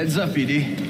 Heads up, ED.